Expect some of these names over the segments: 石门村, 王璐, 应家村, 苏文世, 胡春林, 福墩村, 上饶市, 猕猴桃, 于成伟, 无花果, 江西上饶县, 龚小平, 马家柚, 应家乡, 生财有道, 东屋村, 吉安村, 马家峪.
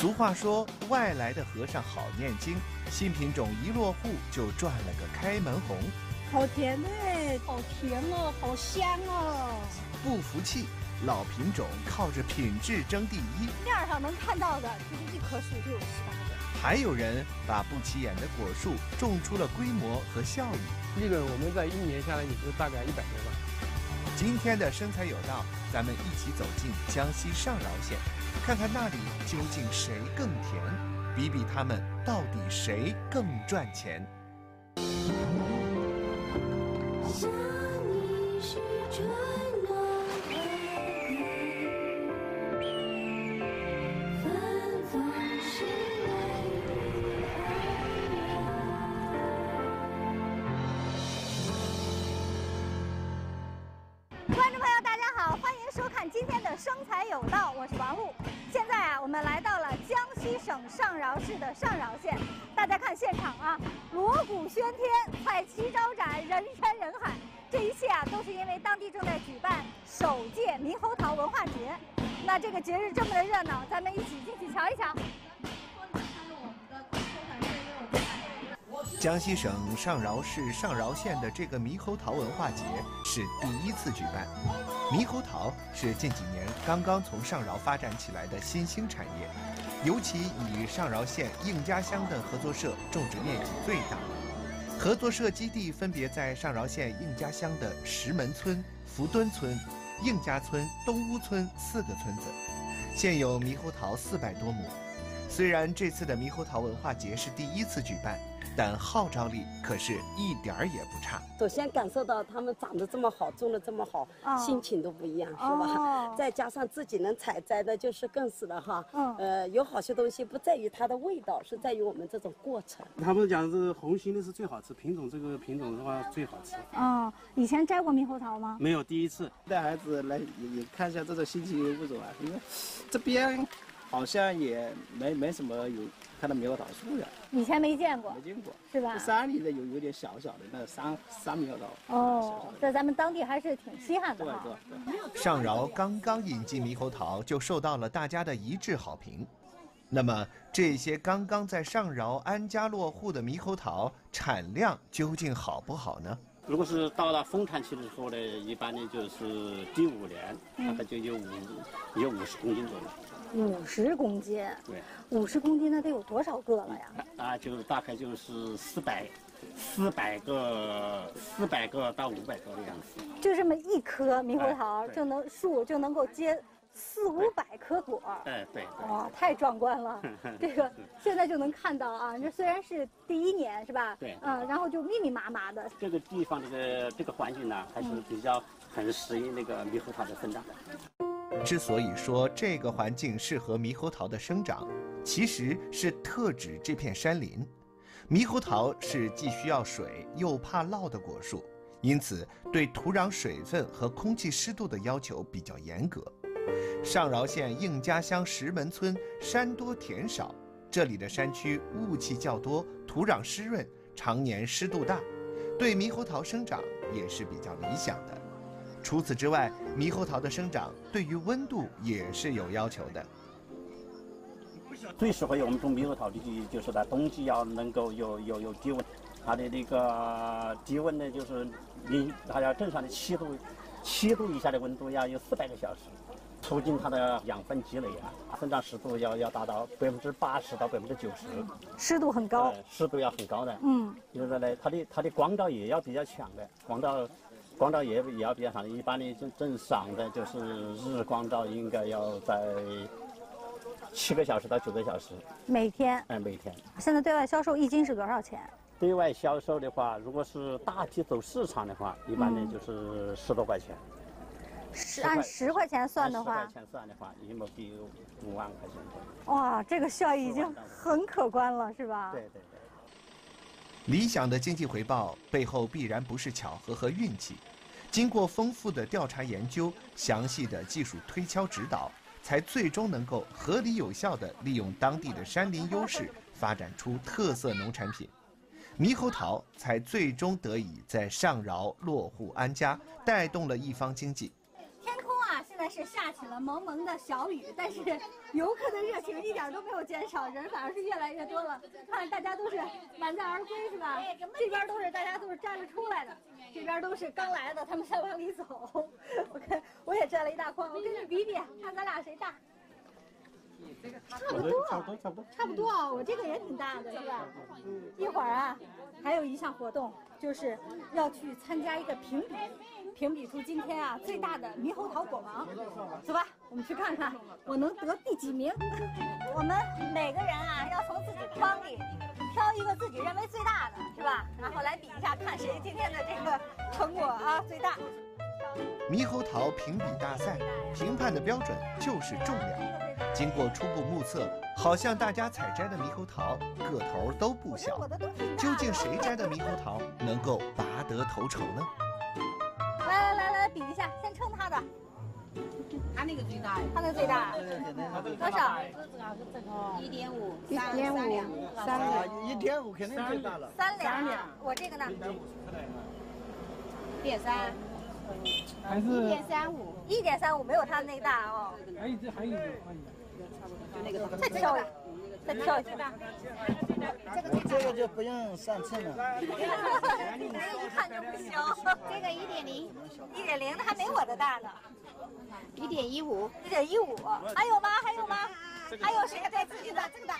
俗话说，外来的和尚好念经，新品种一落户就赚了个开门红。好甜哎，好甜哦，好香哦。不服气，老品种靠着品质争第一。面上能看到的就是一棵树就有18个。还有人把不起眼的果树种出了规模和效益，利润我们在1年下来也就大概100多万。今天的生财有道，咱们一起走进江西上饶县，看看那里究竟谁更甜，比比他们到底谁更赚钱。想你是春暖花开，芬芳是美。观众朋友，大家好，欢迎收看今天的《生财有道》，我是王璐。现在我们来到了江西省上饶市的上饶县，大家看现场啊，锣鼓喧天，彩旗招展，人山人海。这一切啊，都是因为当地正在举办首届猕猴桃文化节。那这个节日这么的热闹，咱们一起进去瞧一瞧。江西省上饶市上饶县的这个猕猴桃文化节是第一次举办。猕猴桃是近几年刚刚从上饶发展起来的新兴产业，尤其以上饶县应家乡的合作社种植面积最大。合作社基地分别在上饶县应家乡的石门村、福墩村、应家村、东屋村4个村子，现有猕猴桃400多亩。虽然这次的猕猴桃文化节是第一次举办，但号召力可是一点儿也不差。首先感受到他们长得这么好，种得这么好，心情都不一样，是吧？再加上自己能采摘的，就是更是了哈。有好些东西不在于它的味道，是在于我们这种过程。他们讲是红心的是最好吃，品种这个品种的话最好吃。哦，以前摘过猕猴桃吗？没有，第一次带孩子来也看一下这种新奇的物种啊。因为这边好像也没什么有看到猕猴桃树的，以前没见过，是吧？山里的有点小小的那山猕猴桃。哦，在咱们当地还是挺稀罕的哈。对。上饶刚刚引进猕猴桃，就受到了大家的一致好评。那么这些刚刚在上饶安家落户的猕猴桃产量究竟好不好呢？如果是到了丰产期的时候呢，一般呢就是第5年，大概就有50公斤左右。50公斤，对，50公斤那得有多少个了呀？啊，就是大概就是400个到500个的样子。就这么一棵猕猴桃就能够结400-500颗果。对。哇，太壮观了！这个现在就能看到啊，这虽然是第1年是吧？对。然后就密密麻麻的。这个地方这个环境呢，还是比较很适应那个猕猴桃的生长的。之所以说这个环境适合猕猴桃的生长，其实是特指这片山林。猕猴桃是既需要水又怕涝的果树，因此对土壤水分和空气湿度的要求比较严格。上饶县应家乡石门村山多田少，这里的山区雾气较多，土壤湿润，常年湿度大，对猕猴桃生长也是比较理想的。除此之外，猕猴桃的生长对于温度也是有要求的。最适合我们种猕猴桃的就是在冬季要能够有低温，它的那个低温呢，就是它要正常的7度以下的温度要有400个小时，促进它的养分积累啊，生长湿度要达到80%到90%，湿度很高，湿度要很高的。就是呢，它的光照也要比较强的光照也要比较长，一般的正常的就是日光照应该要在7个小时到9个小时每天。每天。现在对外销售1斤是多少钱？对外销售的话，如果是大批走市场的话，一般呢就是10多块钱。按10块钱算的话，一亩地5万块钱左右。哇，这个效益已经很可观了，是吧？对。理想的经济回报背后必然不是巧合和运气，经过丰富的调查研究、详细的技术推敲指导，才最终能够合理有效地利用当地的山林优势，发展出特色农产品。猕猴桃才最终得以在上饶落户安家，带动了一方经济。天空啊，现在是下起了蒙蒙的小雨，但是游客的热情一点都没有减少，人反而是越来越多了。看大家都是满载而归，是吧？这边都是大家都是站着出来的，这边都是刚来的，他们先往里走。我看我也站了一大筐，我跟你比比，看咱俩谁大。 差不多啊，我这个也挺大的，是吧？一会儿啊，还有一项活动，就是要去参加一个评比，评比出今天啊最大的猕猴桃果王。走吧，我们去看看我能得第几名。我们每个人啊，要从自己筐里挑一个自己认为最大的，是吧？然后来比一下，看谁今天的这个成果啊最大。猕猴桃评比大赛，评判的标准就是重量。 经过初步目测，好像大家采摘的猕猴桃个头都不小。究竟谁摘的猕猴桃能够拔得头筹呢？来，比一下，先称他的。他那个最大呀。他那个最大。多少？1.5。3两。1.5肯定最大了。3两。我这个呢？1.3。 还是1.35，1.35没有他那个大哦。还有一只，就那个再挑一个，再挑一个。这个就不用上秤了。一看就不行。这个1.0，1.0的还没我的大呢。1.15，1.15。还有吗？还有谁在自己的这个大？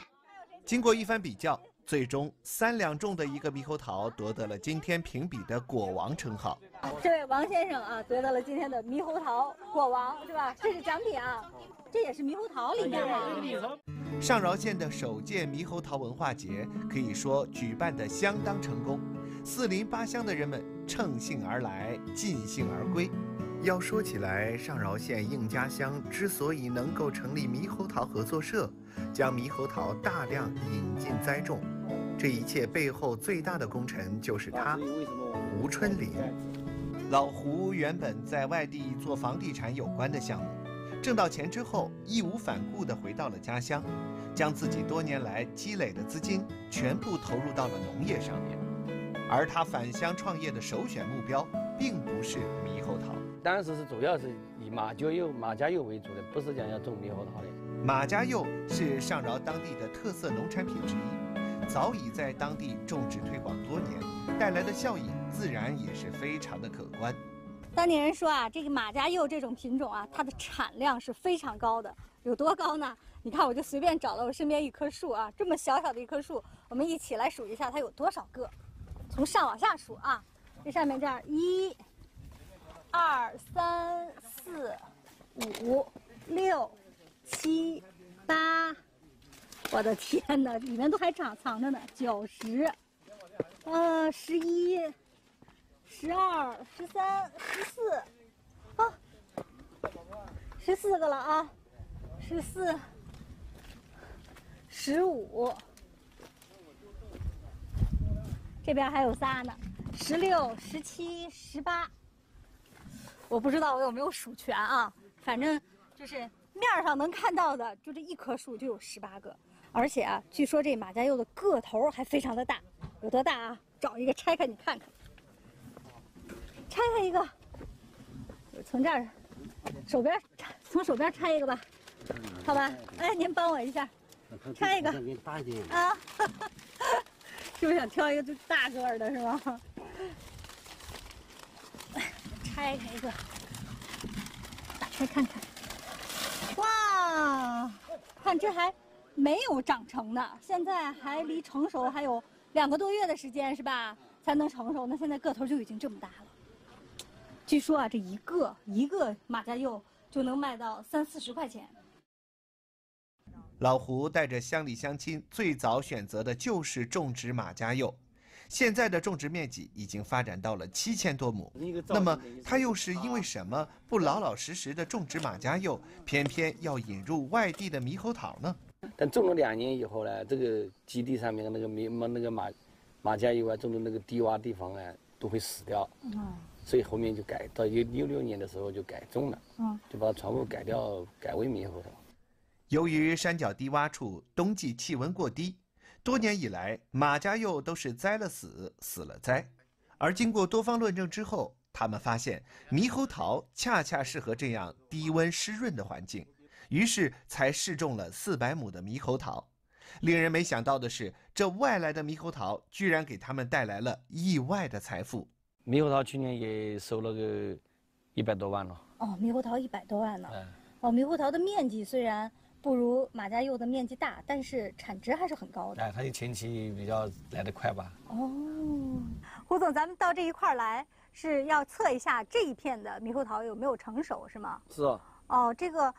经过一番比较，最终3两重的一个猕猴桃夺得了今天评比的果王称号。 这位王先生啊，得到了今天的猕猴桃果王，是吧？这是奖品啊，这也是猕猴桃里面的。上饶县的首届猕猴桃文化节可以说举办得相当成功，4邻8乡的人们乘兴而来，尽兴而归。要说起来，上饶县应家乡之所以能够成立猕猴桃合作社，将猕猴桃大量引进栽种，这一切背后最大的功臣就是他，胡春林。 老胡原本在外地做房地产有关的项目，挣到钱之后义无反顾地回到了家乡，将自己多年来积累的资金全部投入到了农业上面。而他返乡创业的首选目标并不是猕猴桃，当时是主要是以马家峪为主的，不是讲要种猕猴桃的。马家峪是上饶当地的特色农产品之一，早已在当地种植推广多年，带来的效益 自然也是非常的可观。当地人说啊，这个马家峪这种品种啊，它的产量是非常高的。有多高呢？你看，我就随便找了我身边一棵树啊，这么小小的一棵树，我们一起来数一下它有多少个，从上往下数啊。这上面这样1、2、3、4、5、6、7、8，我的天哪，里面都还藏着呢，90，11。 12、13、14，啊，14个了啊，14、15，这边还有仨呢，16、17、18，我不知道我有没有数全啊，反正就是面上能看到的，就这一棵树就有18个，而且啊，据说这马家峪的个头还非常的大，有多大啊？找一个拆开你看看。 拆开一个，从这儿手边拆，从手边拆一个吧，好吧？哎，您帮我一下，拆一个啊！就是想挑一个最大个的是吗？拆开一个，打开看看。哇，看这还没有长成呢，现在还离成熟还有2个多月的时间是吧？才能成熟呢，现在个头就已经这么大了。 据说啊，这一个马家峪就能卖到30、40块钱。老胡带着乡里乡亲，最早选择的就是种植马家峪，现在的种植面积已经发展到了7000多亩。那么他又是因为什么不老老实实的种植马家峪，偏偏要引入外地的猕猴桃呢？但种了2年以后呢，这个基地上面的那个马家峪啊，种的那个低洼地方啊，都会死掉。嗯。 所以后面就改到1966年的时候就改种了，就把它全部改掉，改为猕猴桃。由于山脚低洼处冬季气温过低，多年以来马家峪都是栽了死，死了栽。而经过多方论证之后，他们发现猕猴桃恰恰适合这样低温湿润的环境，于是才试种了400亩的猕猴桃。令人没想到的是，这外来的猕猴桃居然给他们带来了意外的财富。猕猴桃去年也收了个100多万了。哦，猕猴桃100多万呢。嗯。哦，猕猴桃的面积虽然 不如马家峪的面积大，但是产值还是很高的。哎，它的前期比较来得快吧？哦，胡总，咱们到这一块儿来是要测一下这一片的猕猴桃有没有成熟，是吗？是啊。哦，这个，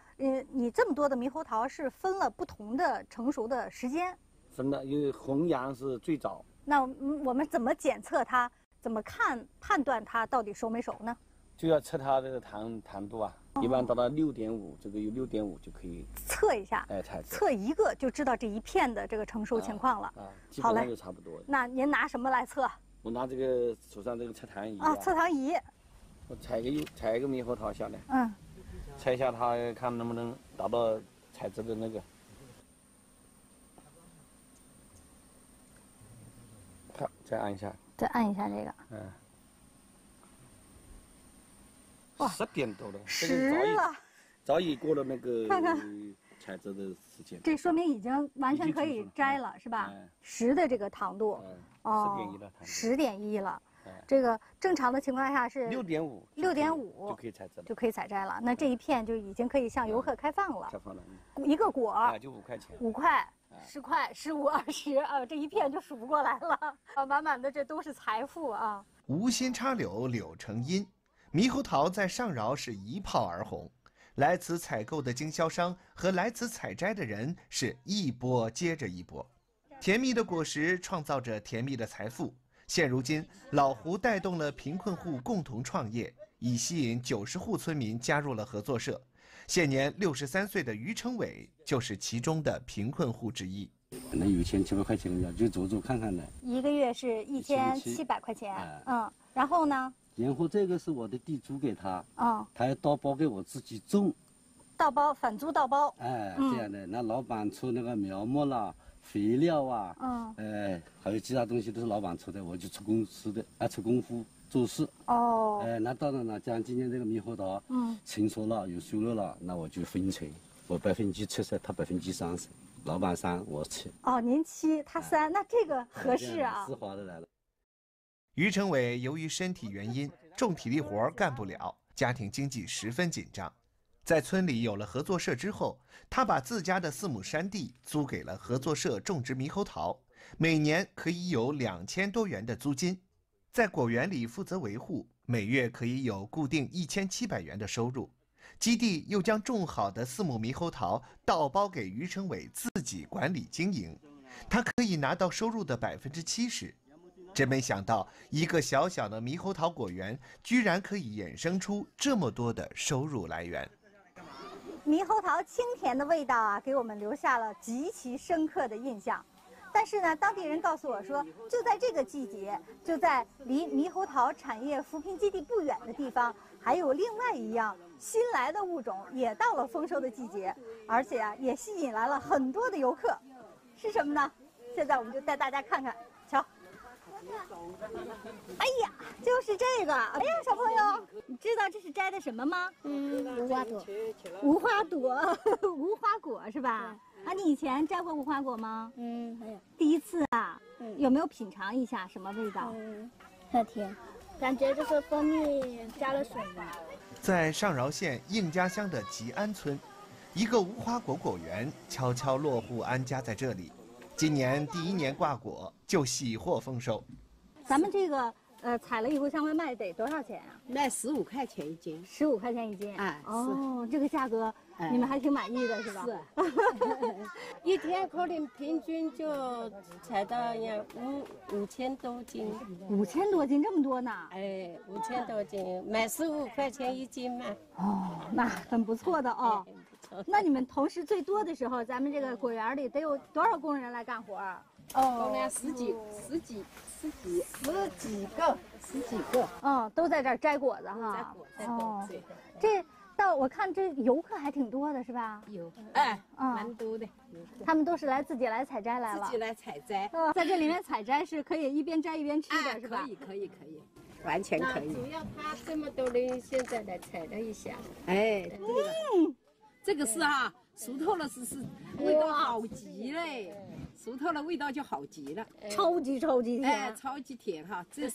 你这么多的猕猴桃是分了不同的成熟的时间？分的，因为红杨是最早。那我们怎么检测它？怎么判断它到底熟没熟呢？就要测它的糖度啊。 一般达到6.5，这个有6.5就可以测一下，哎，测一个就知道这一片的这个成熟情况了。啊，基本上就差不多。那您拿什么来测？我拿这个手上这个测糖仪啊，测糖仪。我采一个猕猴桃下来，嗯，测一下它看能不能达到采摘的那个。看，再按一下。再按一下这个。嗯。 10点多了，10了，早已过了那个采摘的时间。这说明已经完全可以摘了，是吧？10的这个糖度，哦，10.1了，10.1了。这个正常的情况下是6.5，6.5就可以采摘了，就可以采摘了。那这一片就已经可以向游客开放了，开放了。一个果啊，就5块钱，5块、10块、15、20啊，这一片就数不过来了啊，满满的这都是财富啊！无心插柳，柳成荫。 猕猴桃在上饶是一炮而红，来此采购的经销商和来此采摘的人是一波接着一波。甜蜜的果实创造着甜蜜的财富。现如今，老胡带动了贫困户共同创业，已吸引90户村民加入了合作社。现年63岁的于成伟就是其中的贫困户之一。可能有1700块钱一样，就走走看看的。一个月是1700块钱，嗯，然后呢？ 然后这个是我的地租给他，哦，他要倒包给我自己种，倒包返租倒包，哎，这样的。那老板出那个苗木啦、肥料啊，嗯，哎，还有其他东西都是老板出的，我就出公司的，啊，出功夫做事。哦，哎，那当然了，像今天这个猕猴桃，嗯，成熟了有收入了，那我就分成，我70%，他30%，老板3，我7。哦，您7，他3，那这个合适啊，丝滑的来了。 于成伟由于身体原因，重体力活干不了，家庭经济十分紧张。在村里有了合作社之后，他把自家的4亩山地租给了合作社种植猕猴桃，每年可以有2000多元的租金，在果园里负责维护，每月可以有固定1700元的收入。基地又将种好的4亩猕猴桃倒包给于成伟自己管理经营，他可以拿到收入的70%。 真没想到，一个小小的猕猴桃果园，居然可以衍生出这么多的收入来源。猕猴桃清甜的味道啊，给我们留下了极其深刻的印象。但是呢，当地人告诉我说，就在这个季节，就在离猕猴桃产业扶贫基地不远的地方，还有另外一样新来的物种也到了丰收的季节，而且啊，也吸引来了很多的游客。是什么呢？现在我们就带大家看看，瞧。 哎呀，就是这个！哎呀，小朋友，你知道这是摘的什么吗？嗯，无花果，无花果是吧？啊，你以前摘过无花果吗？嗯，没有。第一次啊，有没有品尝一下什么味道？嗯，很甜，感觉就是蜂蜜加了水吧。在上饶县应家乡的吉安村，一个无花果果园悄悄落户安家在这里。 今年第1年挂果就喜获丰收，咱们这个采了以后向外卖得多少钱啊？卖15块钱一斤，15块钱一斤。哎，哦，这个价格你们还挺满意的是吧？是，一天可能平均就采到五千多斤。5000多斤这么多呢？哎，5000多斤，买15块钱一斤卖。哦，那很不错的哦。 那你们同时最多的时候，咱们这个果园里得有多少工人来干活啊？哦，工人十几个。嗯，都在这儿摘果子哈。摘果。这到我看这游客还挺多的是吧？有，哎，蛮多的。他们都是自己来采摘来了。自己来采摘。在这里面采摘是可以一边摘一边吃的是吧？可以。完全可以。主要他这么多人现在来采了一下，哎，对了，这个是哈，熟透了是味道好极嘞，熟透了味道就好极了，超级甜，哎，超级甜哈，这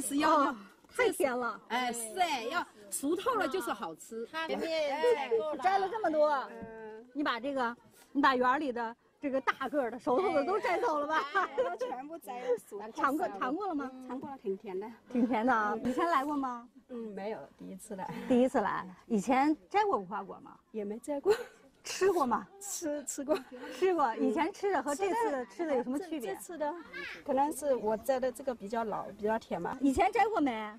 是要。 太甜了，哎，是哎，要熟透了就是好吃。前面摘了这么多，你把园里的这个大个的、熟透的都摘走了吧？全部摘熟。尝过了吗？尝过了，挺甜的。挺甜的啊！以前来过吗？没有，第一次来。第一次来，以前摘过无花果吗？也没摘过。吃过吗？吃过。以前吃的和这次吃的有什么区别？这次的，可能是我摘的这个比较老，比较甜嘛。以前摘过没？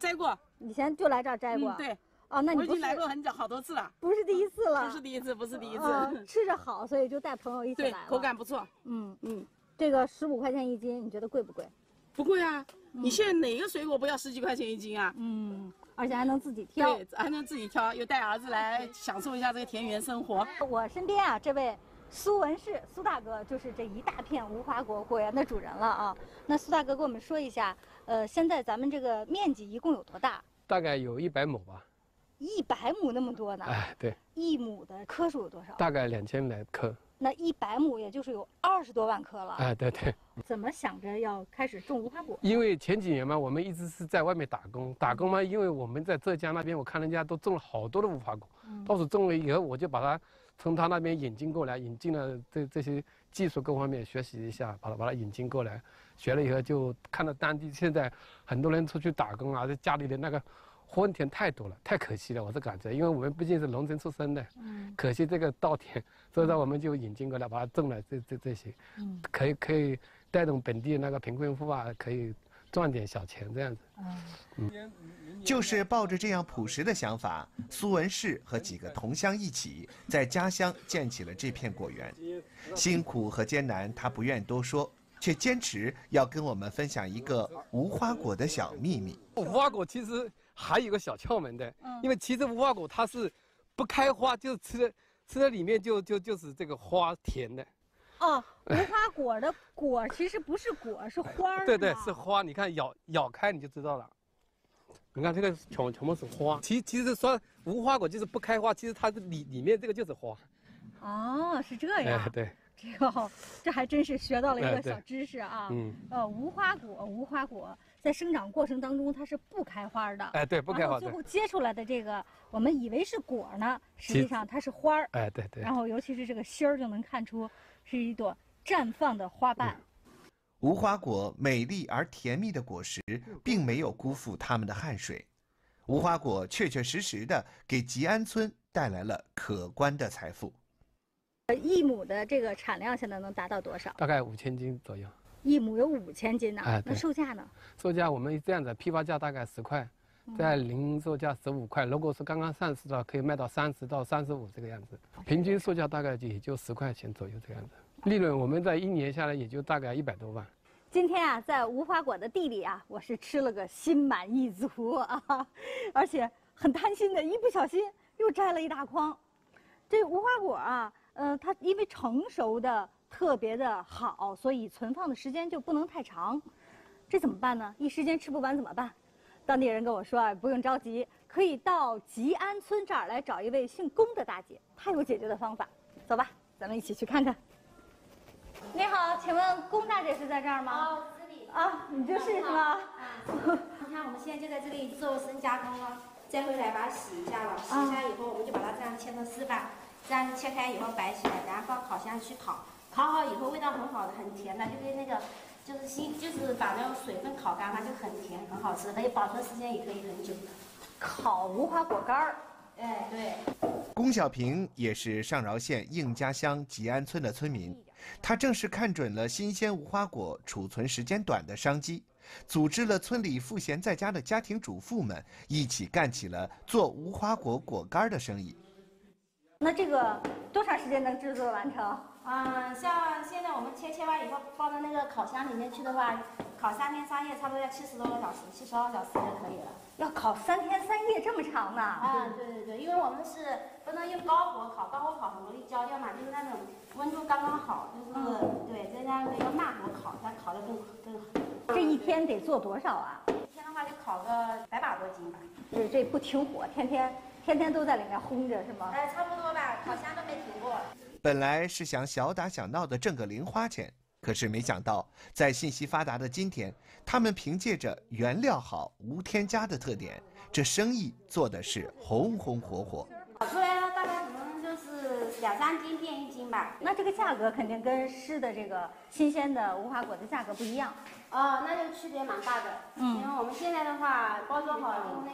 摘过。以前就来这儿摘过。对。哦，那你我已经来过很久，好多次了。不是第一次了。不是第一次。吃着好，所以就带朋友一起来了。对，口感不错。这个15块钱一斤，你觉得贵不贵？不贵啊！你现在哪个水果不要10几块钱一斤啊？而且还能自己挑，对，还能自己挑，又带儿子来享受一下这个田园生活。我身边啊，这位苏文世苏大哥就是这一大片无花果果园的主人了啊。那苏大哥给我们说一下，现在咱们这个面积一共有多大？大概有100亩吧。100亩那么多呢？哎，对。1亩的棵数有多少？大概2000来棵。那100亩也就是有20多万棵了。哎，对对。怎么想着要开始种无花果？因为前几年嘛，我们一直是在外面打工嘛，因为我们在浙江那边，我看人家都种了好多的无花果，到处种了以后，我就把它从他那边引进过来，引进了这些技术各方面学习一下，把它引进过来，学了以后就看到当地现在很多人出去打工啊，在家里的那个。 荒田太多了，太可惜了，我是感觉，因为我们毕竟是农村出身的，可惜这个稻田，所以说我们就引进过来，把它种了这些，可以带动本地那个贫困户啊，可以赚点小钱这样子。就是抱着这样朴实的想法，苏文世和几个同乡一起在家乡建起了这片果园。辛苦和艰难，他不愿多说。 却坚持要跟我们分享一个无花果的小秘密。无花果其实还有个小窍门的，因为其实无花果它是不开花，就是吃的里面就是这个花甜的。哦，无花果的果其实不是果，是花。对对，是花。你看咬开你就知道了。你看这个全部是花。其实说无花果就是不开花，其实它里面这个就是花。哦，是这样。哎，对。 这还真是学到了一个小知识啊！无花果在生长过程当中它是不开花的，哎，对，不开花。最后结出来的这个，我们以为是果呢，实际上它是花儿，哎，对对。然后尤其是这个心儿，就能看出是一朵绽放的花瓣。无花果美丽而甜蜜的果实，并没有辜负他们的汗水，无花果确实的给吉安村带来了可观的财富。 1亩的这个产量现在能达到多少？大概5000斤左右。1亩有5000斤呢。哎，那售价呢？售价我们这样子，批发价大概10块，在零售价15块。如果是刚刚上市的，可以卖到30到35这个样子。平均售价大概也就10块钱左右这样子。利润我们在1年下来也就大概100多万。今天啊，在无花果的地里啊，我是吃了个心满意足啊，而且很贪心的，一不小心又摘了一大筐。这无花果啊。 它因为成熟的特别的好，所以存放的时间就不能太长，这怎么办呢？一时间吃不完怎么办？当地人跟我说啊，不用着急，可以到吉安村这儿来找一位姓龚的大姐，她有解决的方法。走吧，咱们一起去看看。你好，请问龚大姐是在这儿吗？哦，这里。啊，你就是是吗？你看我们现在就在这里做深加工了，再回来把它洗一下了，洗一下以后我们就把它这样切成4瓣。 这样切开以后摆起来，然后放烤箱去烤，烤好以后味道很好的，很甜的，就是那个，就是把那个水分烤干了，就很甜，很好吃，可以保存时间也可以很久的。烤无花果干儿，哎，对。龚小平也是上饶县应家乡吉安村的村民，他正是看准了新鲜无花果储存时间短的商机，组织了村里赋闲在家的家庭主妇们一起干起了做无花果果干的生意。 那这个多长时间能制作完成？像现在我们切完以后，放到那个烤箱里面去的话，烤3天3夜，差不多要70多个小时，72小时就可以了。要烤3天3夜这么长呢？对，因为我们是不能用高火烤，高火烤很容易焦，要么就是那种温度刚刚好，就是对，这样要慢火烤，它烤得更。这一天得做多少啊？一天的话，话得烤个100把多斤吧。就是这不停火，天天都在里面烘着是吗？差不多吧，烤箱都没停过。本来是想小打小闹的挣个零花钱，可是没想到在信息发达的今天，他们凭借着原料好、无添加的特点，这生意做的是红红火火。烤出来了，大概可能就是2、3斤变1斤吧。那这个价格肯定跟市的这个新鲜的无花果的价格不一样。 哦，那就区别蛮大的。嗯，因为我们现在的话，包装好用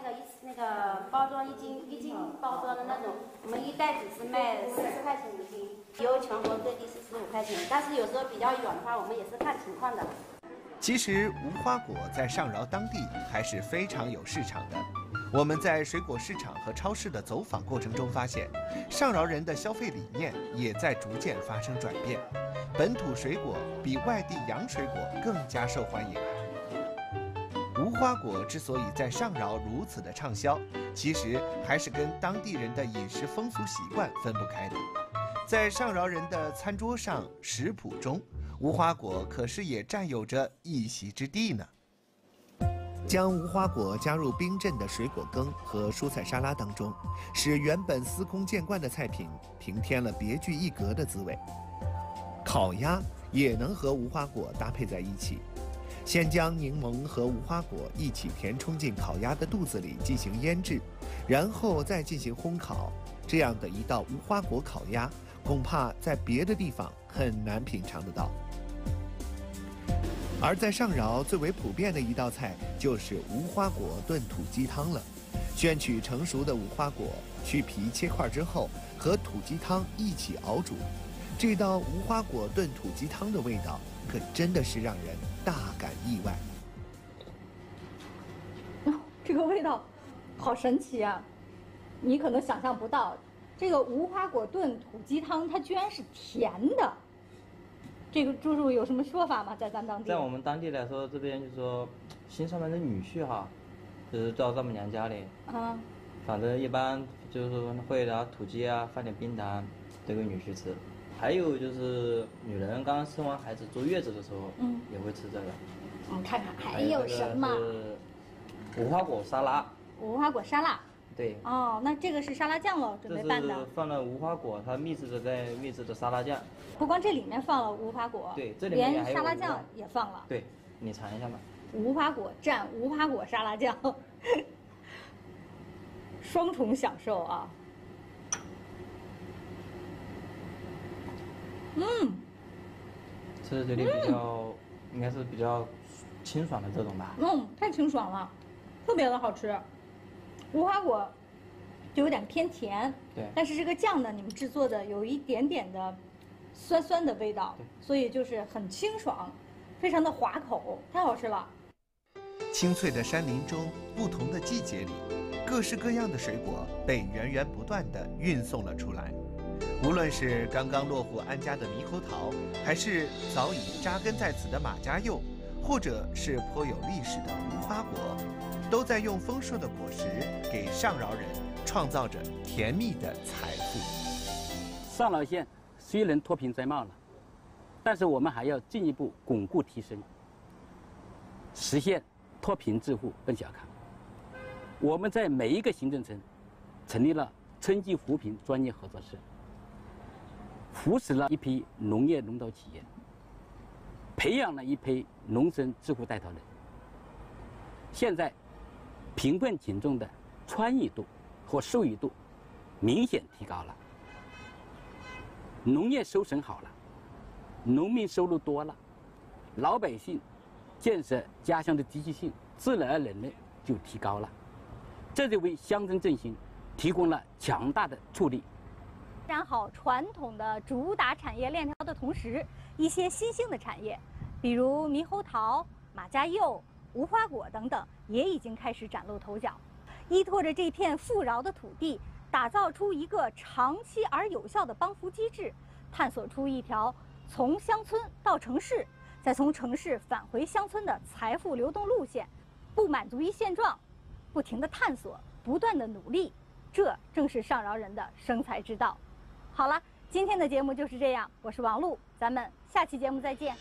那个包装一斤包装的那种，我们一袋只是卖40块钱1斤，有全国各地是15块钱，但是有时候比较远的话，我们也是看情况的。其实无花果在上饶当地还是非常有市场的。我们在水果市场和超市的走访过程中发现，上饶人的消费理念也在逐渐发生转变。 本土水果比外地洋水果更加受欢迎。无花果之所以在上饶如此的畅销，其实还是跟当地人的饮食风俗习惯分不开的。在上饶人的餐桌上、食谱中，无花果可是也占有着一席之地呢。将无花果加入冰镇的水果羹和蔬菜沙拉当中，使原本司空见惯的菜品平添了别具一格的滋味。 烤鸭也能和无花果搭配在一起，先将柠檬和无花果一起填充进烤鸭的肚子里进行腌制，然后再进行烘烤。这样的一道无花果烤鸭，恐怕在别的地方很难品尝得到。而在上饶最为普遍的一道菜就是无花果炖土鸡汤了。选取成熟的无花果，去皮切块之后，和土鸡汤一起熬煮。 这道无花果炖土鸡汤的味道，可真的是让人大感意外。这个味道好神奇啊！你可能想象不到，这个无花果炖土鸡汤它居然是甜的。这个猪猪有什么说法吗？在咱当地？在我们当地来说，这边就是说新上门的女婿哈，就是到丈母娘家里，啊，反正一般就是说会拿土鸡啊，放点冰糖，这个女婿吃。 还有就是女人刚刚生完孩子坐月子的时候，嗯，也会吃这个。我看看还有什么？无花果沙拉。无花果沙拉。对。哦，那这个是沙拉酱喽，准备拌的。放了无花果，它秘制的在秘制的沙拉酱。不光这里面放了无花果，对，这里面连沙拉酱也放了。对，你尝一下吧。无花果蘸无花果沙拉酱，双重享受啊！ 嗯，吃嘴里比较，应该是比较清爽的这种吧。嗯，太清爽了，特别的好吃。无花果就有点偏甜，对。但是这个酱呢，你们制作的有一点点的酸酸的味道，所以就是很清爽，非常的滑口，太好吃了。清脆的山林中，不同的季节里，各式各样的水果被源源不断的运送了出来。 无论是刚刚落户安家的猕猴桃，还是早已扎根在此的马家柚，或者是颇有历史的无花果，都在用丰硕的果实给上饶人创造着甜蜜的财富。上饶县虽然脱贫摘帽了，但是我们还要进一步巩固提升，实现脱贫致富奔小康。我们在每一个行政村成立了村级扶贫专业合作社。 扶持了一批农业龙头企业，培养了一批农村致富带头人。现在，贫困群众的参与度和受益度明显提高了，农业收成好了，农民收入多了，老百姓建设家乡的积极性自然而然的就提高了，这就为乡村振兴提供了强大的助力。 发展好传统的主打产业链条的同时，一些新兴的产业，比如猕猴桃、马家柚、无花果等等，也已经开始崭露头角。依托着这片富饶的土地，打造出一个长期而有效的帮扶机制，探索出一条从乡村到城市，再从城市返回乡村的财富流动路线。不满足于现状，不停地探索，不断地努力，这正是上饶人的生财之道。 好了，今天的节目就是这样。我是王璐，咱们下期节目再见。